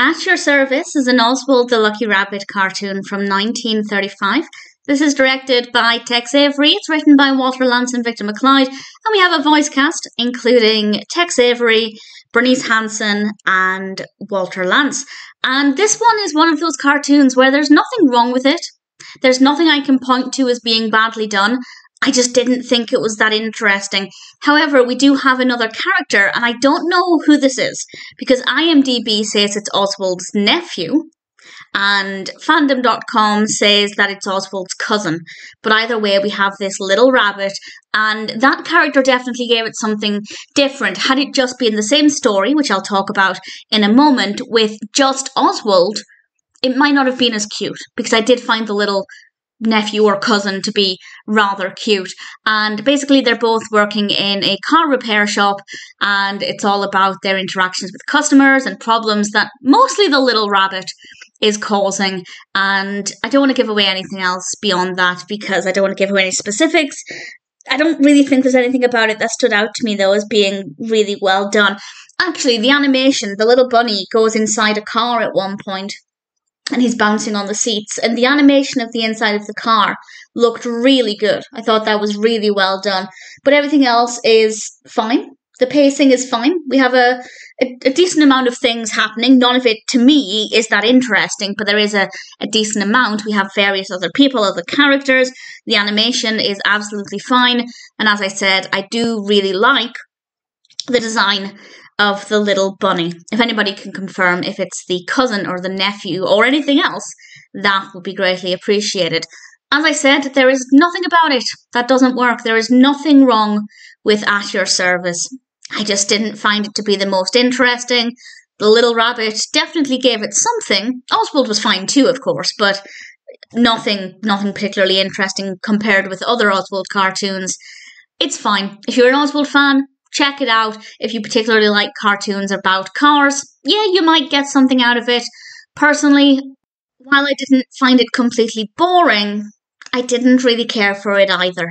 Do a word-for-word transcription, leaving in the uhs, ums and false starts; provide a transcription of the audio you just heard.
At Your Service is an Oswald the Lucky Rabbit cartoon from nineteen thirty-five. This is directed by Tex Avery. It's written by Walter Lantz and Victor McLeod. And we have a voice cast including Tex Avery, Bernice Hansen and Walter Lantz. And this one is one of those cartoons where there's nothing wrong with it. There's nothing I can point to as being badly done. I just didn't think it was that interesting. However, we do have another character, and I don't know who this is, because I M D B says it's Oswald's nephew, and Fandom dot com says that it's Oswald's cousin. But either way, we have this little rabbit, and that character definitely gave it something different. Had it just been the same story, which I'll talk about in a moment, with just Oswald, it might not have been as cute, because I did find the little nephew or cousin to be rather cute. And basically they're both working in a car repair shop, and it's all about their interactions with customers and problems that mostly the little rabbit is causing. And I don't want to give away anything else beyond that, because I don't want to give away any specifics. I don't really think there's anything about it that stood out to me though as being really well done. Actually, the animation, the little bunny goes inside a car at one point, and he's bouncing on the seats, and the animation of the inside of the car looked really good. I thought that was really well done. But everything else is fine. The pacing is fine. We have a, a, a decent amount of things happening. None of it, to me, is that interesting, but there is a, a decent amount. We have various other people, other characters. The animation is absolutely fine. And as I said, I do really like the design of the little bunny. If anybody can confirm if it's the cousin or the nephew or anything else, that would be greatly appreciated. As I said, there is nothing about it that doesn't work. There is nothing wrong with At Your Service. I just didn't find it to be the most interesting. The little rabbit definitely gave it something. Oswald was fine too, of course, but nothing, nothing particularly interesting compared with other Oswald cartoons. It's fine. If you're an Oswald fan, check it out. If you particularly like cartoons about cars, yeah, you might get something out of it. Personally, while I didn't find it completely boring, I didn't really care for it either.